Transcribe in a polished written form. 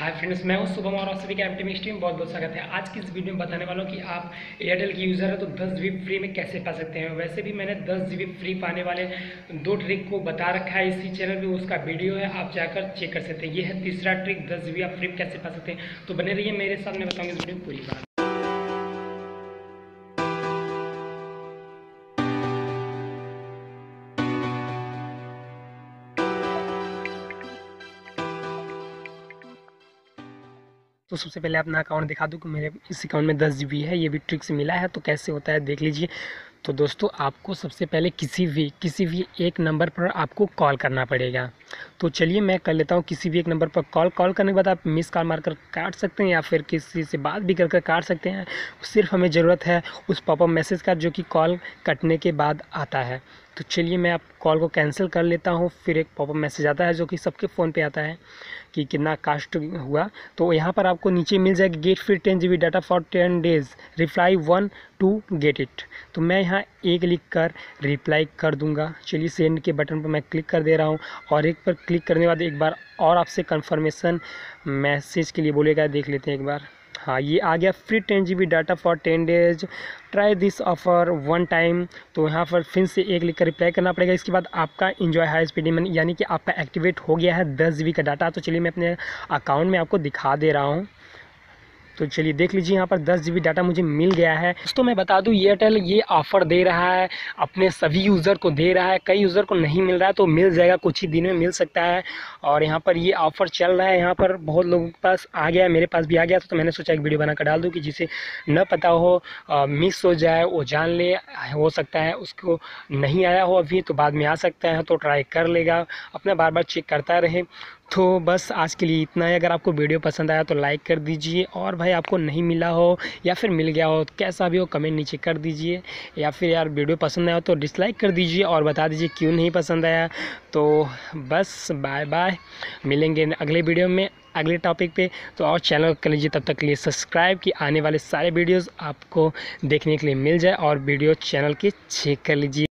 Hi friends, मैं हूं शुभम और आप सभी का एमटीमिक्स टीवी में बहुत बहुत स्वागत है। आज की इस वीडियो में बताने वाला हूं कि आप एयरटेल के यूज़र हैं तो 10 GB फ्री में कैसे पा सकते हैं। वैसे भी मैंने 10 GB फ्री पाने वाले दो ट्रिक को बता रखा है, इसी चैनल पे उसका वीडियो है, आप जाकर चेक कर सकते हैं। ये है तीसरा ट्रिक, 10 GB आप फ्री में कैसे पा सकते हैं। तो बने रहिए मेरे साथ, मैं बताऊँगी इस वीडियो पूरी बात। तो सबसे पहले अपना अकाउंट दिखा दूँ कि मेरे इस अकाउंट में 10 GB है। ये भी ट्रिक से मिला है, तो कैसे होता है देख लीजिए। तो दोस्तों, आपको सबसे पहले किसी भी एक नंबर पर आपको कॉल करना पड़ेगा। तो चलिए मैं कर लेता हूँ किसी भी एक नंबर पर कॉल करने के बाद आप मिस कॉल मारकर काट सकते हैं या फिर किसी से बात भी करके काट सकते हैं। सिर्फ हमें ज़रूरत है उस पॉपअप मैसेज का जो कि कॉल कटने के बाद आता है। तो चलिए मैं आप कॉल को कैंसिल कर लेता हूँ। फिर एक पॉपअप मैसेज आता है जो कि सबके फ़ोन पे आता है कि कितना कास्ट हुआ। तो यहाँ पर आपको नीचे मिल जाएगी get free 10 GB data for 10 days, reply 1 to get it. तो मैं यहाँ एक लिख कर रिप्लाई कर दूँगा। चलिए सेंड के बटन पर मैं क्लिक कर दे रहा हूँ और एक पर क्लिक करने के बाद एक बार और आपसे कन्फर्मेशन मैसेज के लिए बोलेगा। देख लेते हैं एक बार। हाँ, ये आ गया free 10 GB data for 10 days, try this offer 1 time। तो यहाँ पर फिर से एक लिख कर रिप्लाई करना पड़ेगा। इसके बाद आपका एंजॉय हाई स्पीड यानी कि आपका एक्टिवेट हो गया है 10 GB का डाटा। तो चलिए मैं अपने अकाउंट में आपको दिखा दे रहा हूँ। तो चलिए देख लीजिए, यहाँ पर 10 GB डाटा मुझे मिल गया है। दोस्तों मैं बता दूँ, एयरटेल ये ऑफ़र दे रहा है, अपने सभी यूज़र को दे रहा है। कई यूज़र को नहीं मिल रहा है, तो मिल जाएगा, कुछ ही दिन में मिल सकता है। और यहाँ पर ये ऑफ़र चल रहा है, यहाँ पर बहुत लोगों के पास आ गया है, मेरे पास भी आ गया था। तो मैंने सोचा एक वीडियो बनाकर डाल दूँ कि जिसे न पता हो, मिस हो जाए, वो जान ले। हो सकता है उसको नहीं आया हो अभी, तो बाद में आ सकता है, तो ट्राई कर लेगा, अपना बार बार चेक करता रहे। तो बस आज के लिए इतना ही। अगर आपको वीडियो पसंद आया तो लाइक कर दीजिए, और भाई आपको नहीं मिला हो या फिर मिल गया हो, कैसा भी हो, कमेंट नीचे कर दीजिए। या फिर यार वीडियो पसंद आया हो तो डिसलाइक कर दीजिए और बता दीजिए क्यों नहीं पसंद आया। तो बस बाय बाय, मिलेंगे अगले वीडियो में अगले टॉपिक पे। तो और चैनल कर लीजिए, तब तक के लिए सब्सक्राइब, कि आने वाले सारे वीडियोज़ आपको देखने के लिए मिल जाए। और वीडियो चैनल के चेक कर लीजिए।